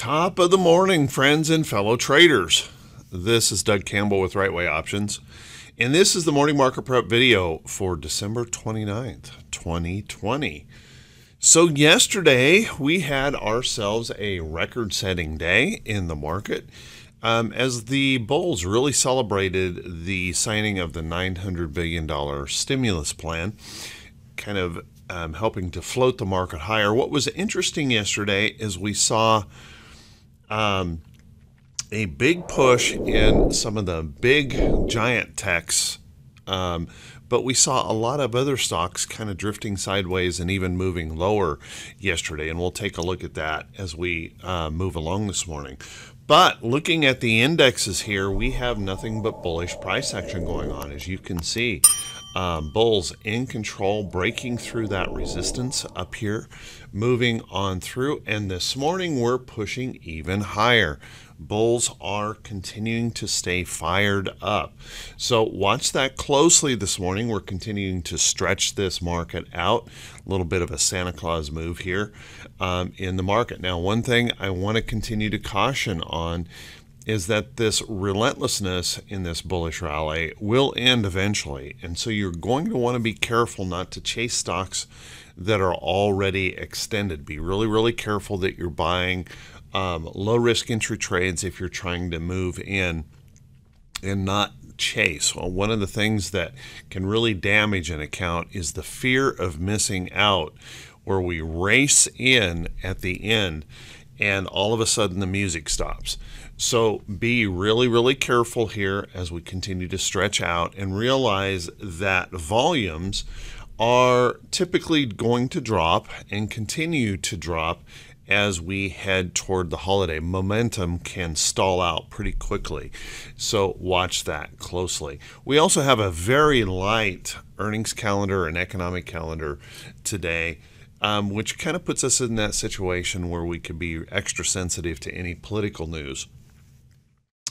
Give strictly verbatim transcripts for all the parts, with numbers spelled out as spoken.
Top of the morning, friends and fellow traders. This is Doug Campbell with Right Way Options, and this is the morning market prep video for December twenty-ninth, twenty twenty. So yesterday we had ourselves a record-setting day in the market um, as the bulls really celebrated the signing of the nine hundred billion dollar stimulus plan, kind of um, helping to float the market higher. What was interesting yesterday is we saw Um, a big push in some of the big giant techs, um, but we saw a lot of other stocks kind of drifting sideways and even moving lower yesterday, and we'll take a look at that as we uh, move along this morning. But looking at the indexes here, we have nothing but bullish price action going on, as you can see. Uh, bulls in control, breaking through that resistance up here, moving on through, and this morning we're pushing even higher. Bulls are continuing to stay fired up, so watch that closely this morning. We're continuing to stretch this market out, a little bit of a Santa Claus move here um, in the market. Now, one thing I want to continue to caution on is that this relentlessness in this bullish rally will end eventually. And so you're going to want to be careful not to chase stocks that are already extended. Be really, really careful that you're buying um, low risk entry trades if you're trying to move in and not chase. Well, one of the things that can really damage an account is the fear of missing out, where we race in at the end and all of a sudden the music stops. So be really, really careful here as we continue to stretch out, and realize that volumes are typically going to drop and continue to drop as we head toward the holiday. Momentum can stall out pretty quickly, so watch that closely. We also have a very light earnings calendar and economic calendar today, Um, which kind of puts us in that situation where we could be extra sensitive to any political news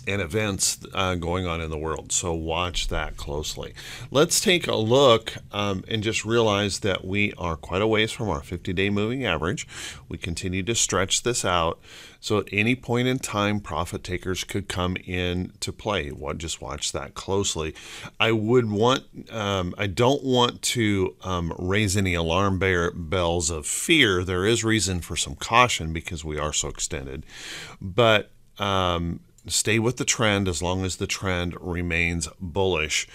and events uh, going on in the world. So watch that closely. Let's take a look um, and just realize that we are quite a ways from our fifty day moving average. We continue to stretch this out. So at any point in time, profit takers could come in to play. Just watch that closely. I would want, um, I don't want to um, raise any alarm bells of fear. There is reason for some caution because we are so extended, but um, stay with the trend as long as the trend remains bullish.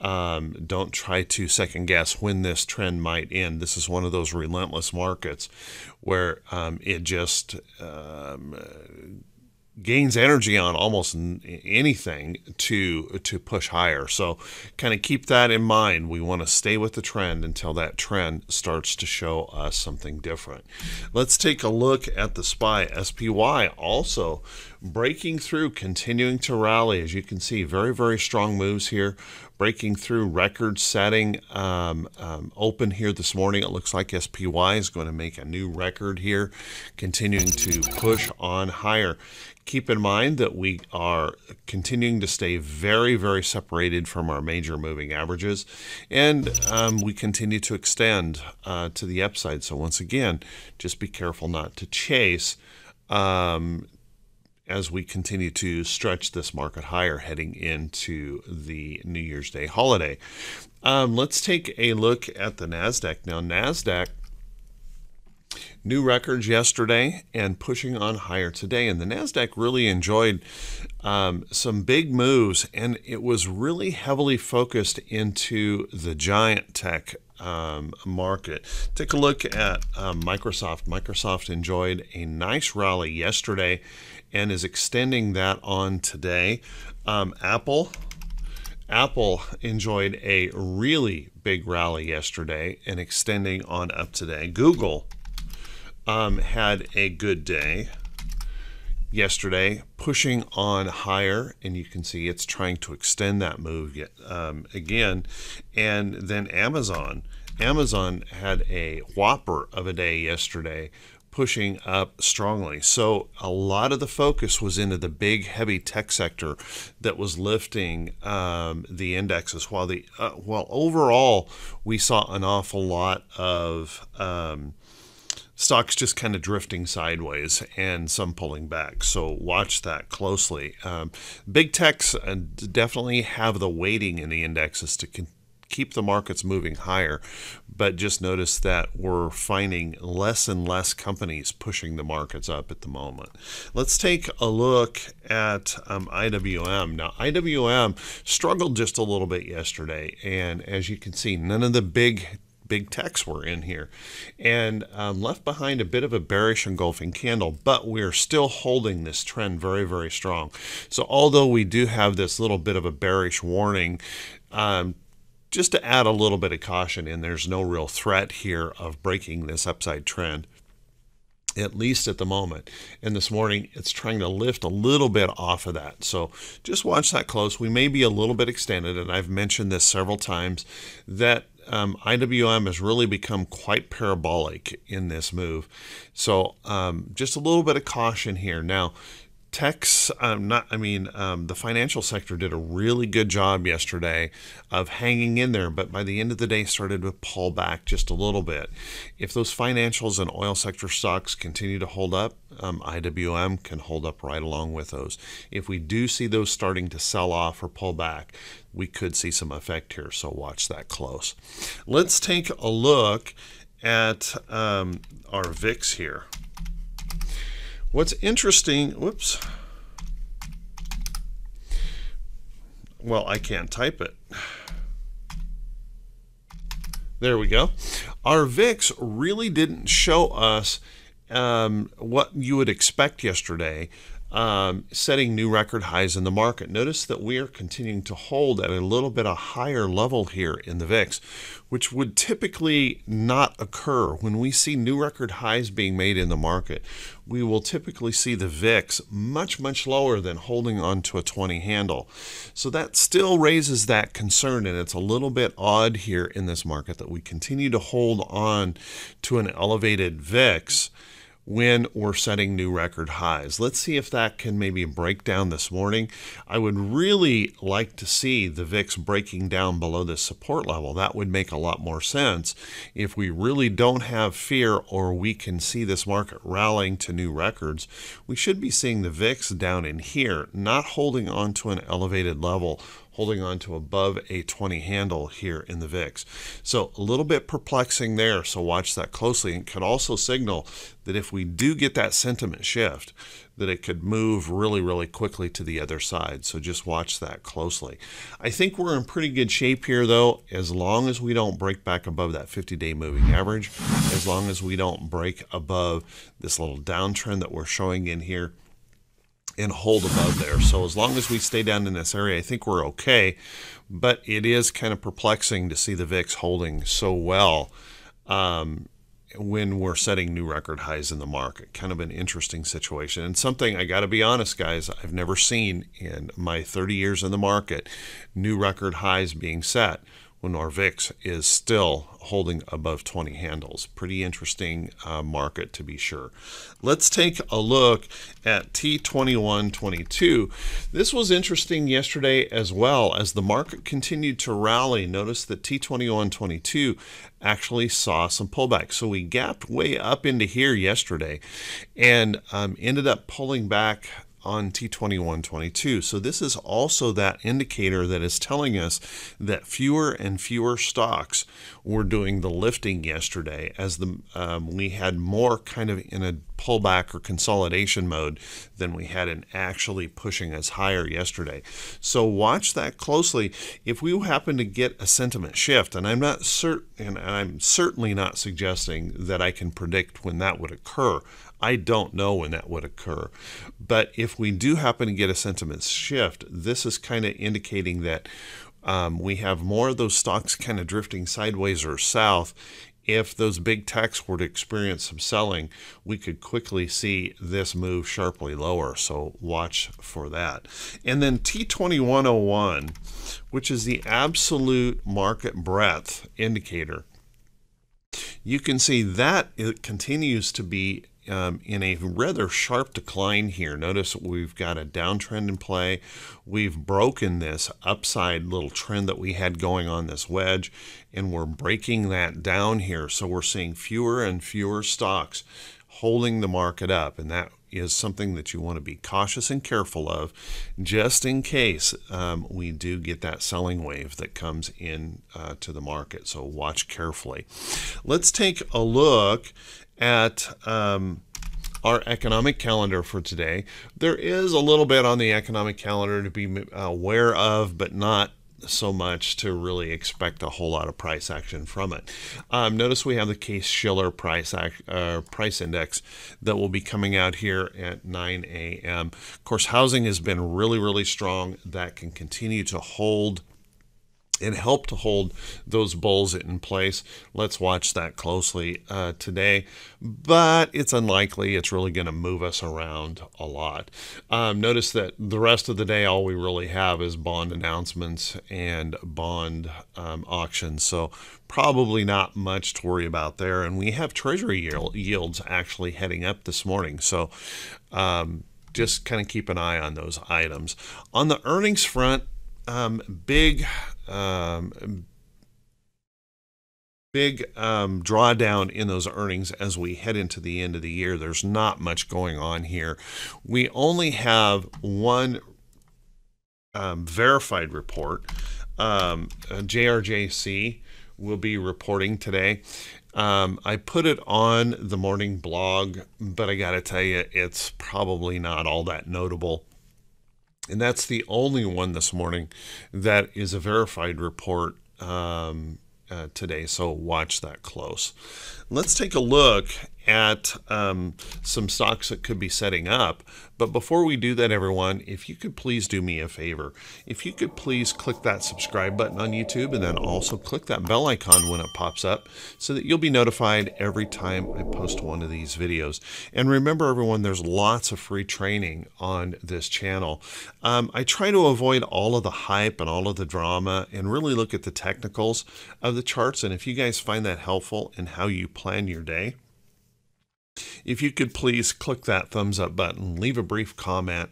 Um, don't try to second guess when this trend might end. This is one of those relentless markets where um, it just um, gains energy on almost anything to to push higher. So kind of keep that in mind. We want to stay with the trend until that trend starts to show us something different. Let's take a look at the S P Y, S P Y also breaking through, continuing to rally. As you can see, very, very strong moves here, breaking through, record setting um, um, open here this morning. It looks like S P Y is going to make a new record here, continuing to push on higher. Keep in mind that we are continuing to stay very, very separated from our major moving averages, and um, we continue to extend uh, to the upside. So once again, just be careful not to chase um, as we continue to stretch this market higher heading into the New Year's Day holiday. Um, let's take a look at the Nasdaq. Now, Nasdaq, new records yesterday and pushing on higher today. And the Nasdaq really enjoyed um, some big moves, and it was really heavily focused into the giant tech Um, market. Take a look at um, Microsoft. Microsoft enjoyed a nice rally yesterday and is extending that on today. Um, Apple, Apple enjoyed a really big rally yesterday and extending on up today. Google um, had a good day yesterday, pushing on higher, and you can see it's trying to extend that move yet, um, again. And then Amazon. Amazon had a whopper of a day yesterday, pushing up strongly. So a lot of the focus was into the big heavy tech sector that was lifting um, the indexes, while the uh, while overall we saw an awful lot of um, stocks just kind of drifting sideways and some pulling back. So watch that closely. Um, big techs uh, definitely have the weighting in the indexes to continue keep the markets moving higher, but just notice that we're finding less and less companies pushing the markets up at the moment. Let's take a look at um, I W M. Now, I W M struggled just a little bit yesterday, and as you can see, none of the big big techs were in here, and um, left behind a bit of a bearish engulfing candle, but we're still holding this trend very, very strong. So although we do have this little bit of a bearish warning, um, just to add a little bit of caution, and there's no real threat here of breaking this upside trend, at least at the moment. And this morning, it's trying to lift a little bit off of that. So just watch that close. We may be a little bit extended, and I've mentioned this several times, that um, I W M has really become quite parabolic in this move. So um, just a little bit of caution here. Now, Techs, um, not, I mean, um, the financial sector did a really good job yesterday of hanging in there, but by the end of the day started to pull back just a little bit. If those financials and oil sector stocks continue to hold up, um, I W M can hold up right along with those. If we do see those starting to sell off or pull back, we could see some effect here, so watch that close. Let's take a look at um, our V I X here. What's interesting, whoops, well, I can't type it. There we go. Our V I X really didn't show us um, what you would expect yesterday, um, setting new record highs in the market. Notice that we are continuing to hold at a little bit of higher level here in the V I X, which would typically not occur. When we see new record highs being made in the market, we will typically see the V I X much, much lower than holding onto a twenty handle. So that still raises that concern, and it's a little bit odd here in this market that we continue to hold on to an elevated V I X when we're setting new record highs. Let's see if that can maybe break down this morning. I would really like to see the V I X breaking down below this support level. That would make a lot more sense if we really don't have fear, or we can see this market rallying to new records. We should be seeing the V I X down in here, not holding on to an elevated level, holding on to above a twenty handle here in the V I X. So a little bit perplexing there, so watch that closely. And could also signal that if we do get that sentiment shift, that it could move really, really quickly to the other side. So just watch that closely. I think we're in pretty good shape here, though, as long as we don't break back above that fifty-day moving average, as long as we don't break above this little downtrend that we're showing in here and hold above there. So as long as we stay down in this area, I think we're okay, but it is kind of perplexing to see the V I X holding so well um, when we're setting new record highs in the market. Kind of an interesting situation, and something, I gotta be honest, guys, I've never seen in my thirty years in the market, new record highs being set when our V I X is still holding above twenty handles. Pretty interesting uh, market, to be sure. Let's take a look at T twenty-one twenty-two. This was interesting yesterday as well. As the market continued to rally, notice that T twenty-one twenty-two actually saw some pullback. So we gapped way up into here yesterday and um, ended up pulling back on T twenty-one twenty-two. So this is also that indicator that is telling us that fewer and fewer stocks were doing the lifting yesterday, as the um, we had more kind of in a pullback or consolidation mode than we had in actually pushing us higher yesterday. So watch that closely. If we happen to get a sentiment shift, and I'm not certain, and I'm certainly not suggesting that I can predict when that would occur. I don't know when that would occur, but if we do happen to get a sentiment shift, this is kind of indicating that um, we have more of those stocks kind of drifting sideways or south. If those big techs were to experience some selling, we could quickly see this move sharply lower, so watch for that. And then T twenty-one oh one, which is the absolute market breadth indicator, you can see that it continues to be um, in a rather sharp decline here. Notice we've got a downtrend in play. We've broken this upside little trend that we had going on, this wedge, and we're breaking that down here. So we're seeing fewer and fewer stocks holding the market up, and that is something that you want to be cautious and careful of, just in case um, we do get that selling wave that comes in uh, to the market. So watch carefully. Let's take a look at um, our economic calendar for today. There is a little bit on the economic calendar to be aware of, but not so much to really expect a whole lot of price action from it. Um, notice we have the Case-Shiller price uh, price index that will be coming out here at nine A M Of course, housing has been really, really strong. That can continue to hold and help to hold those bulls in place. Let's watch that closely uh, today, but it's unlikely it's really going to move us around a lot. Um, notice that the rest of the day, all we really have is bond announcements and bond um, auctions, so probably not much to worry about there. And we have Treasury yield, yields actually heading up this morning, so um, just kind of keep an eye on those items. On the earnings front, Um, big, um, big um, drawdown in those earnings as we head into the end of the year. There's not much going on here. We only have one um, verified report. Um, J R J C will be reporting today. Um, I put it on the morning blog, but I got to tell you, it's probably not all that notable. And that's the only one this morning that is a verified report um, uh, today, so watch that close. Let's take a look at um, some stocks that could be setting up. But before we do that, everyone, if you could please do me a favor. If you could please click that subscribe button on YouTube, and then also click that bell icon when it pops up so that you'll be notified every time I post one of these videos. And remember, everyone, there's lots of free training on this channel. Um, I try to avoid all of the hype and all of the drama and really look at the technicals of the charts. And if you guys find that helpful in how you plan your day, if you could please click that thumbs up button, leave a brief comment,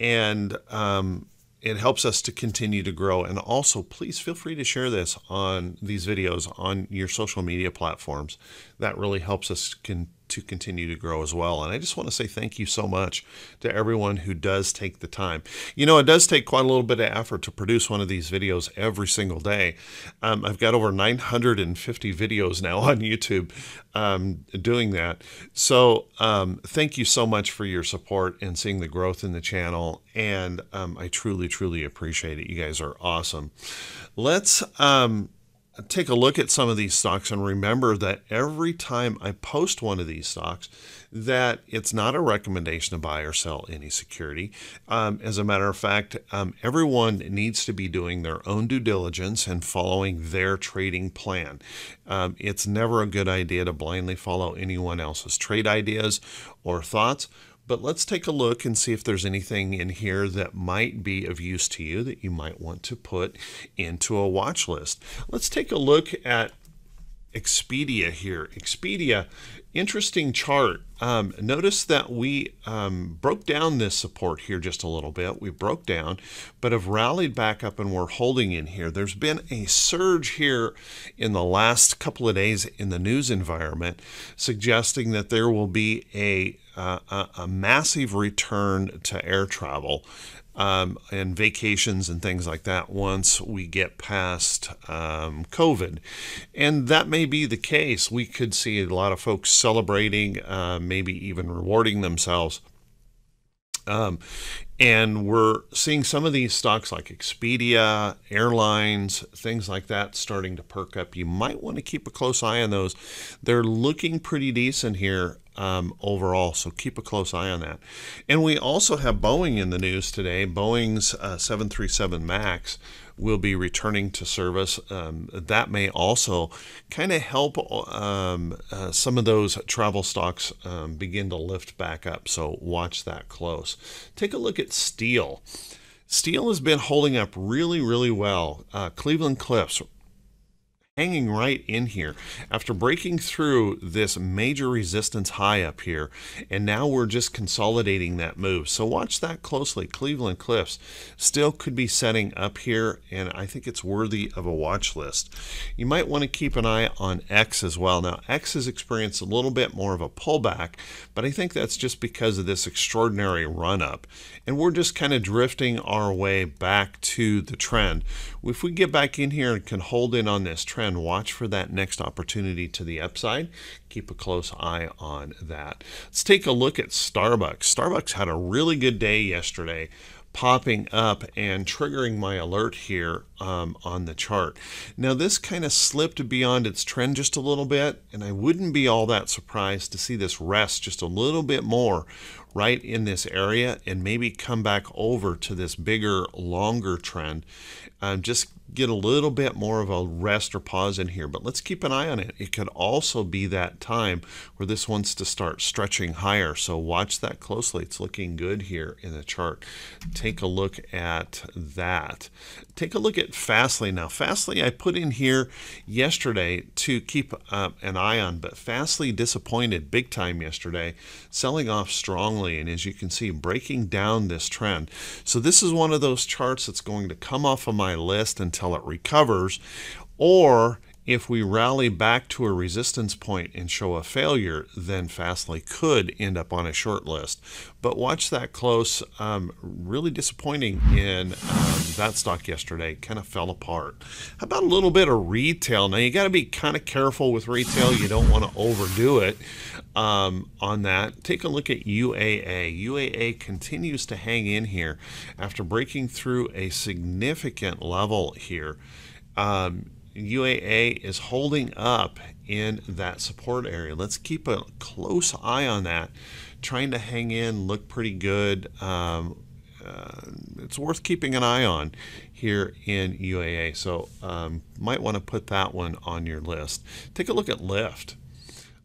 and um, it helps us to continue to grow. And also, please feel free to share this on these videos on your social media platforms. That really helps us con to continue to grow as well. And I just want to say thank you so much to everyone who does take the time. You know, it does take quite a little bit of effort to produce one of these videos every single day. Um, I've got over nine hundred fifty videos now on YouTube um, doing that. So um, thank you so much for your support and seeing the growth in the channel. And um, I truly, truly appreciate it. You guys are awesome. Let's um, take a look at some of these stocks, and remember that every time I post one of these stocks, that it's not a recommendation to buy or sell any security. Um, as a matter of fact, um, everyone needs to be doing their own due diligence and following their trading plan. Um, it's never a good idea to blindly follow anyone else's trade ideas or thoughts. But let's take a look and see if there's anything in here that might be of use to you that you might want to put into a watch list. Let's take a look at Expedia here. Expedia, interesting chart. Um, notice that we um, broke down this support here just a little bit. We broke down, but have rallied back up, and we're holding in here. There's been a surge here in the last couple of days in the news environment, suggesting that there will be a Uh, a, a massive return to air travel um, and vacations and things like that once we get past um, COVID. And that may be the case. We could see a lot of folks celebrating, uh, maybe even rewarding themselves. Um, and we're seeing some of these stocks like Expedia, airlines, things like that starting to perk up. You might want to keep a close eye on those. They're looking pretty decent here um, overall, so keep a close eye on that. And we also have Boeing in the news today. Boeing's uh, seven thirty-seven MAX will be returning to service. Um, that may also kind of help um, uh, some of those travel stocks um, begin to lift back up, so watch that close. Take a look at steel. Steel has been holding up really, really well. Uh, Cleveland Cliffs hanging right in here after breaking through this major resistance high up here, and now we're just consolidating that move. So watch that closely. Cleveland Cliffs still could be setting up here, and I think it's worthy of a watch list. You might want to keep an eye on X as well. Now X has experienced a little bit more of a pullback, but I think that's just because of this extraordinary run up, and we're just kind of drifting our way back to the trend. If we get back in here and can hold in on this trend, watch for that next opportunity to the upside. Keep a close eye on that. Let's take a look at Starbucks. Starbucks had a really good day yesterday, popping up and triggering my alert here um, on the chart. Now this kind of slipped beyond its trend just a little bit, and I wouldn't be all that surprised to see this rest just a little bit more right in this area and maybe come back over to this bigger, longer trend. Um, just get a little bit more of a rest or pause in here, but let's keep an eye on it. It could also be that time where this wants to start stretching higher, so watch that closely. It's looking good here in the chart. Take a look at that. Take a look at Fastly. Now Fastly I put in here yesterday to keep uh, an eye on, but Fastly disappointed big time yesterday, selling off strongly, and as you can see, breaking down this trend. So this is one of those charts that's going to come off of my list until it recovers, or if we rally back to a resistance point and show a failure, then Fastly could end up on a short list. But watch that close. Um, really disappointing in um, that stock yesterday. Kind of fell apart. How about a little bit of retail? Now you got to be kind of careful with retail. You don't want to overdo it um, on that. Take a look at U A A. U A A continues to hang in here after breaking through a significant level here. Um, U A A is holding up in that support area. Let's keep a close eye on that. Trying to hang in, look pretty good. Um, uh, it's worth keeping an eye on here in U A A. So um, might want to put that one on your list. Take a look at Lyft.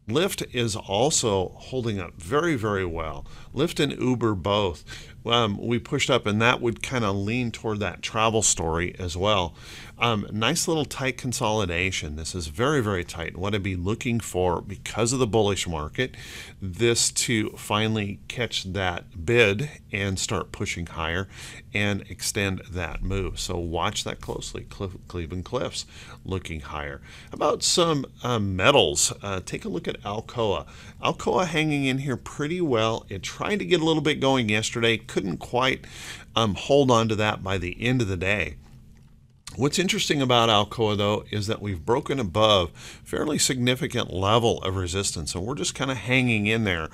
Lyft is also holding up very, very well. Lyft and Uber both. Um, we pushed up, and that would kind of lean toward that travel story as well. Um, nice little tight consolidation. This is very, very tight. What I'd be looking for, because of the bullish market, this to finally catch that bid and start pushing higher and extend that move. So watch that closely. Clif- Cleveland Cliffs looking higher. About some uh, metals. Uh, take a look at Alcoa. Alcoa hanging in here pretty well. It tried to get a little bit going yesterday. Couldn't quite um, hold on to that by the end of the day. What's interesting about Alcoa, though, is that we've broken above fairly significant level of resistance, and we're just kind of hanging in there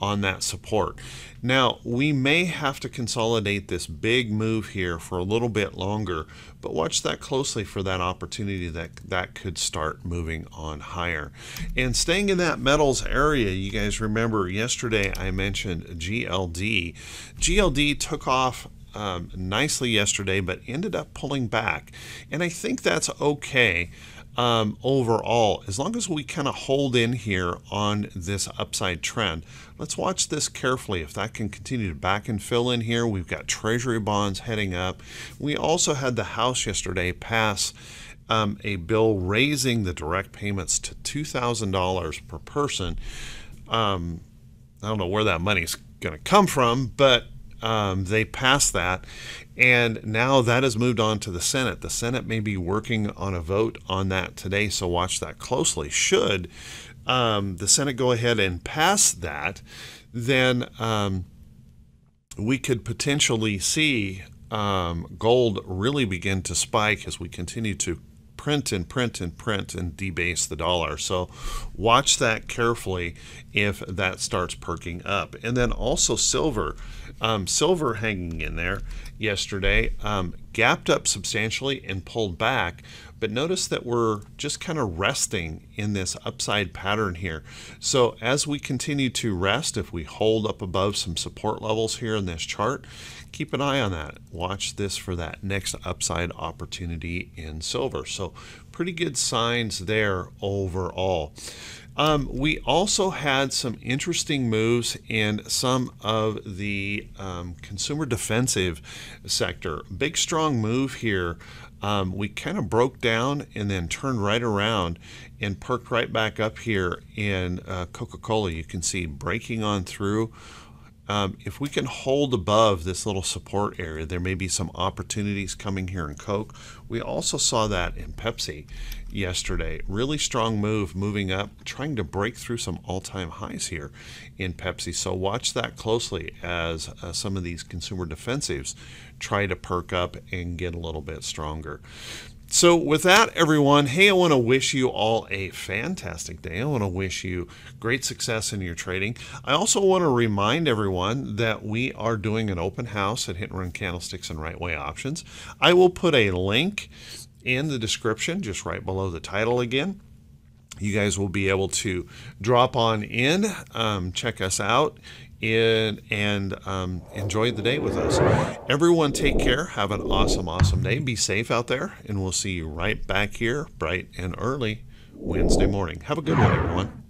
on that support. Now, we may have to consolidate this big move here for a little bit longer, but watch that closely for that opportunity that that could start moving on higher. And staying in that metals area, you guys remember yesterday I mentioned G L D. G L D took off Um, nicely yesterday, but ended up pulling back, and I think that's okay um, overall, as long as we kind of hold in here on this upside trend. Let's watch this carefully. If that can continue to back and fill in here, we've got treasury bonds heading up. We also had the House yesterday pass um, a bill raising the direct payments to two thousand dollars per person. um, I don't know where that money's gonna come from, but Um, they passed that, and now that has moved on to the Senate. The Senate may be working on a vote on that today, so watch that closely. Should um, the Senate go ahead and pass that, then um, we could potentially see um, gold really begin to spike as we continue to print and print and print and debase the dollar. So watch that carefully if that starts perking up. And then also silver. Um, silver hanging in there yesterday, um, gapped up substantially and pulled back, but notice that we're just kind of resting in this upside pattern here. So as we continue to rest, if we hold up above some support levels here in this chart, keep an eye on that. Watch this for that next upside opportunity in silver. So pretty good signs there overall. Um, we also had some interesting moves in some of the um, consumer defensive sector. Big strong move here um, we kind of broke down and then turned right around and perked right back up here in uh, Coca-Cola. You can see breaking on through. Um, if we can hold above this little support area, there may be some opportunities coming here in Coke. We also saw that in Pepsi yesterday. Really strong move moving up, trying to break through some all-time highs here in Pepsi. So watch that closely as uh, some of these consumer defensives try to perk up and get a little bit stronger. So with that, everyone, hey, I want to wish you all a fantastic day. I want to wish you great success in your trading. I also want to remind everyone that we are doing an open house at Hit and Run Candlesticks and Right Way Options. I will put a link in the description, just right below the title again. You guys will be able to drop on in, um, check us out, in, and um, enjoy the day with us. Everyone, take care. Have an awesome, awesome day. Be safe out there, and we'll see you right back here bright and early Wednesday morning. Have a good one, everyone.